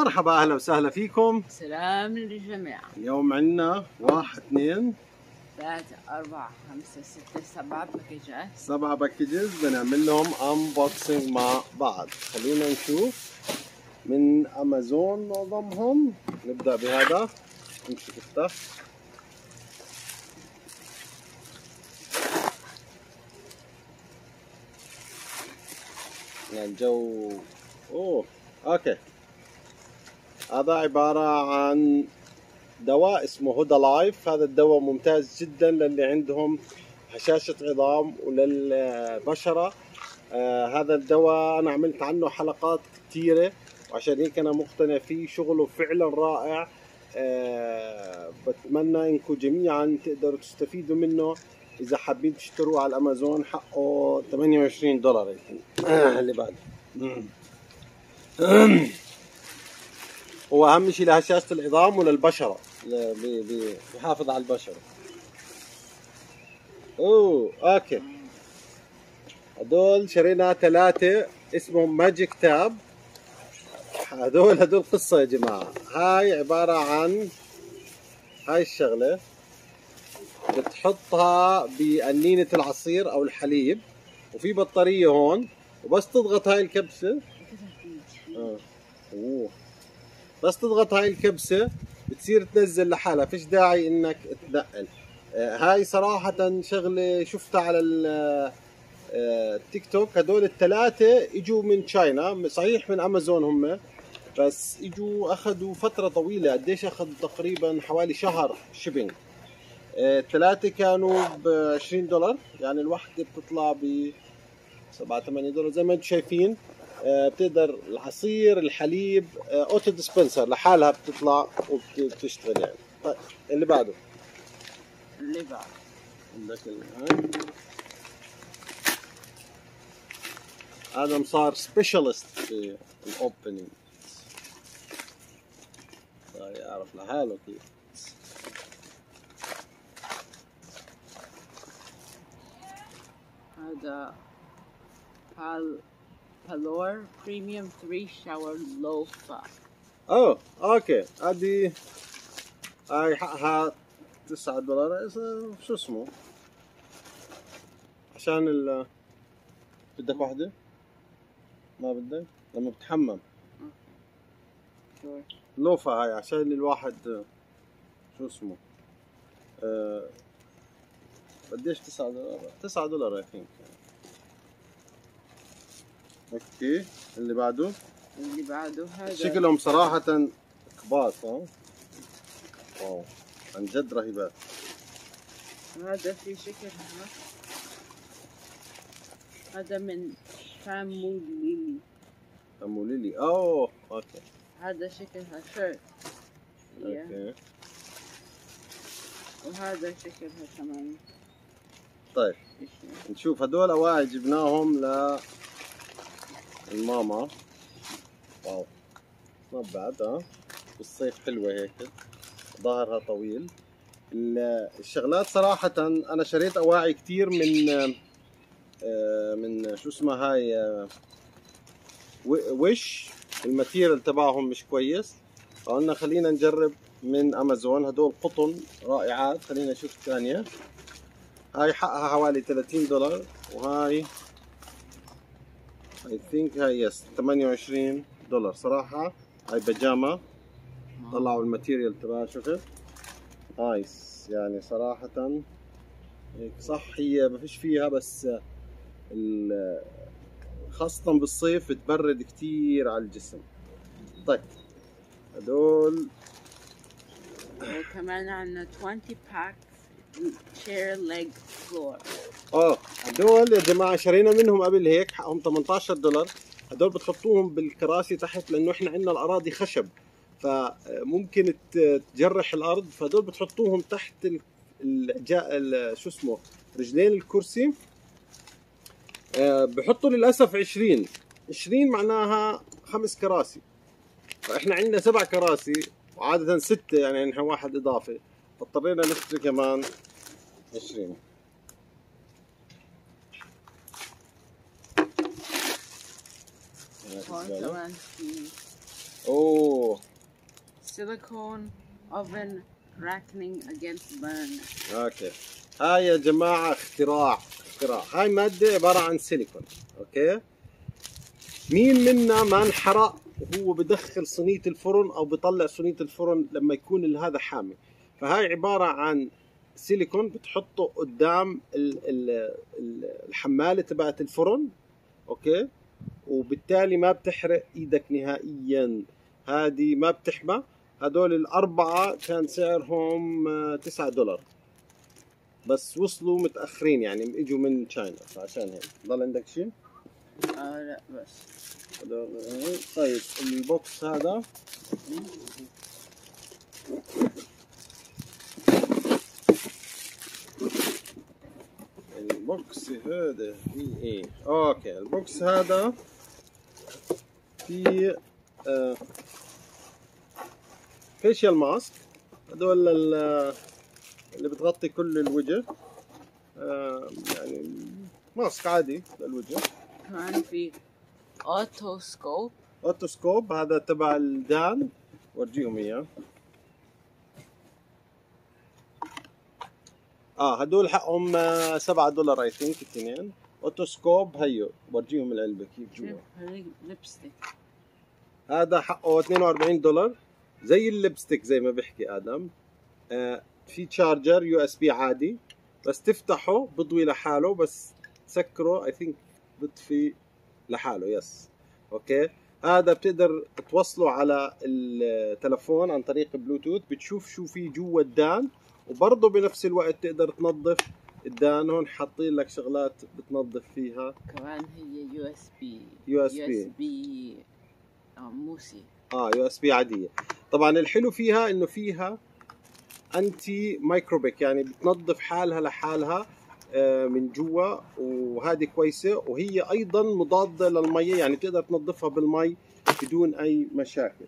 مرحبا اهلا وسهلا فيكم. سلام للجميع. اليوم عندنا 1 2 3 4 5 6 7 باكيجات. 7 باكيجز بنعمل لهم انبوكسنج مع بعض. خلينا نشوف من امازون معظمهم. نبدا بهذا. امشي افتح. الجو اوه اوكي. هذا عبارة عن دواء اسمه هودا لايف. هذا الدواء ممتاز جدا للي عندهم هشاشة عظام وللبشرة. هذا الدواء أنا عملت عنه حلقات كثيرة وعشان هيك أنا مقتنع فيه، شغله فعلا رائع. بتمنى إنكم جميعا تقدروا تستفيدوا منه. إذا حابين تشتروه على الأمازون حقه $28. اللي بعده هو أهم شيء لهشاشة العظام وللبشرة، بيحافظ على البشرة. أوه أوكي. هدول شرينا 3 اسمهم ماجيك تاب. هدول قصة يا جماعة. هاي عبارة عن هاي الشغلة بتحطها بقنينة العصير أو الحليب، وفي بطارية هون، وبس تضغط هاي الكبسة. أوه. بس تضغط هاي الكبسة بتصير تنزل لحالها، فيش داعي انك تنقل. هاي صراحة شغلة شفتها على التيك توك. هدول ال3 اجوا من تشاينا، صحيح من امازون هم، بس اجوا اخذوا فترة طويلة. قديش اخذوا؟ تقريبا حوالي شهر شيبينج. ال3 كانوا ب$20، يعني الوحدة بتطلع ب$7 8 زي ما انتم شايفين. بتقدر العصير الحليب اوتو ديسبنسر لحالها بتطلع وبتشتغل يعني. طيب اللي بعده. اللي بعده عندك هذا صار سبيشالست في الاوبننج، صار يعرف لحاله كيف. هذا Palor Premium 3 Shower Lofa. اوه اوكي. هذه هاي حقها $9. شو اسمه؟ عشان بدك واحدة؟ ما بدك؟ لما بتحمم. لوفا هاي عشان الواحد شو اسمه؟ قديش $9؟ $9 يا اخي. اوكي اللي بعده. اللي بعده هذا شكلهم صراحة كبار. واو عن جد رهيبات. هذا في شكل هذا من فاموليلي. اوه اوكي. هذا شكلها شيرت. اوكي. وهذا شكلها كمان. طيب نشوف هدول اواعي جبناهم ل الماما. واو ما بعد. بالصيف حلوة هيك، ظهرها طويل. الشغلات صراحة أنا شريت أواعي كتير من شو اسمها هاي وش. الماتيريال تبعهم مش كويس، فقلنا خلينا نجرب من أمازون. هدول قطن رائعات. خلينا نشوف الثانية. هاي حقها حوالي $30، وهاي I think هاي يس $28. صراحة هاي بيجاما. طلعوا الماتيريال تبعها، شفت؟ نايس يعني صراحة. هيك صح هي ما فيش فيها، بس خاصة بالصيف بتبرد كتير على الجسم. طيب هدول. وكمان عندنا 20 باك شير ليج فلور. اه هدول يا جماعه شرينا منهم قبل هيك، حقهم $18. هدول بتحطوهم بالكراسي تحت، لانه احنا عندنا الاراضي خشب فممكن تجرح الارض. فهدول بتحطوهم تحت شو اسمه رجلين الكرسي. بحطوا للاسف 20 معناها 5 كراسي، فاحنا عندنا 7 كراسي وعاده 6، يعني عندنا 1 اضافه، فاضطرينا نشتري كمان 20. Oh. silicone oven rattling against burn. اوكي. هاي يا جماعة اختراع. هاي مادة عبارة عن سيليكون، اوكي؟ مين منا ما انحرق وهو بدخل صينية الفرن او بطلع صينية الفرن لما يكون هذا حامي. فهاي عبارة عن سيليكون بتحطه قدام الحمالة تبعت الفرن، اوكي؟ وبالتالي ما بتحرق ايدك نهائيا. هذه ما بتحمى. هدول الاربعة كان سعرهم $9 بس وصلوا متأخرين، يعني اجوا من تشاينا، فعشان هيك. ضل عندك شيء؟ لا بس طيب البوكس هذا البوكس هذا فيه ايه؟ اوكي البوكس هذا فيه فيشيال ماسك، هذول اللي بتغطي كل الوجه، يعني ماسك عادي للوجه. كمان في اوتوسكوب هذا تبع الدان، ورجيهم اياه. هدول حقهم $7 اي ثينك الاثنين. اوتوسكوب هيو، ورجيهم العلبه كيف جوا. لبستيك هذا حقه $42 زي اللبستيك زي ما بيحكي ادم. في تشارجر USB عادي، بس تفتحه بضوي لحاله، بس تسكره اي ثينك بيطفي لحاله. يس اوكي. هذا بتقدر توصله على التلفون عن طريق بلوتوث، بتشوف شو في جوا الدان، وبرضه بنفس الوقت تقدر تنظف الدان. هون حاطين لك شغلات بتنظف فيها كمان. هي USB موسي، USB عادية. طبعا الحلو فيها انه فيها انتي مايكروبيك، يعني بتنظف حالها لحالها من جوا، وهذه كويسة. وهي ايضا مضادة للمية، يعني بتقدر تنظفها بالمي بدون اي مشاكل.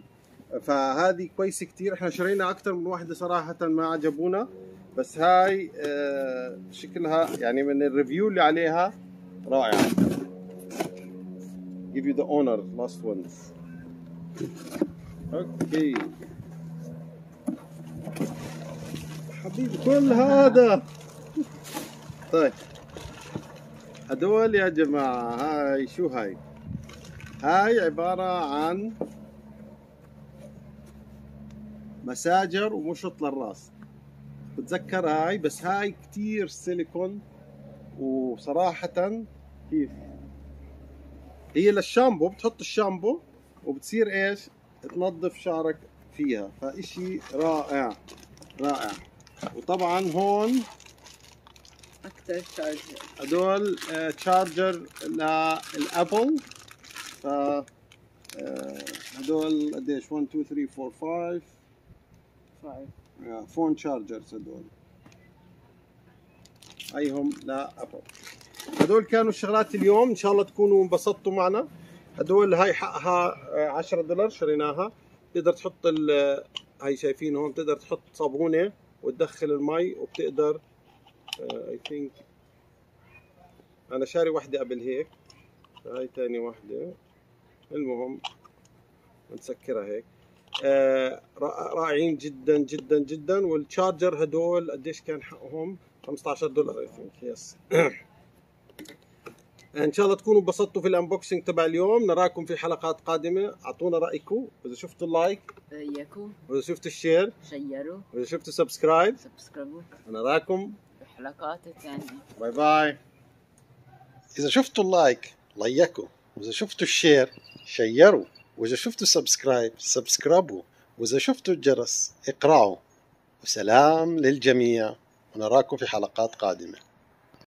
فهذه كويسة كتير. احنا شرينا اكتر من واحدة صراحة، ما عجبونا، بس هاي شكلها يعني من الريفيو اللي عليها رائعة. give you the honor last ones. اوكي حبيبي كل هذا. طيب هدول يا جماعة، هاي شو هاي؟ هاي عبارة عن مساجر ومشط للراس، بتذكر هاي. بس هاي كتير سيليكون، وصراحة كيف هي للشامبو، بتحط الشامبو وبتصير ايش؟ تنظف شعرك فيها. فاشي رائع رائع. وطبعا هون اكتر تشارجر، هدول تشارجر للابل. ف هدول قديش؟ 1 2 3 4 5 فون تشارجرز. هدول ايهم لابل. هدول كانوا الشغلات اليوم، ان شاء الله تكونوا انبسطتوا معنا. هدول هاي حقها $10 شريناها. تقدر تحط هاي شايفين هون، بتقدر تحط صابونه وتدخل المي، وبتقدر اي ثينك انا شاري وحده قبل هيك، هاي ثاني وحده. المهم نسكرها هيك. رائعين جدا جدا جدا. والتشارجر هدول قديش كان حقهم؟ $15 اي ثينك. يس ان شاء الله تكونوا انبسطتوا في الانبوكسنج تبع اليوم. نراكم في حلقات قادمه. اعطونا رايكم، واذا شفتوا اللايك اياكم، واذا شفتوا الشير شيروا، واذا شفتوا سبسكرايبوا. نراكم في الحلقات الثانيه. باي باي. اذا شفتوا اللايك لايكوا، واذا شفتوا الشير شيروا، واذا شفتوا سبسكرايبوا، واذا شفتوا الجرس اقرعوا. وسلام للجميع، ونراكم في حلقات قادمه.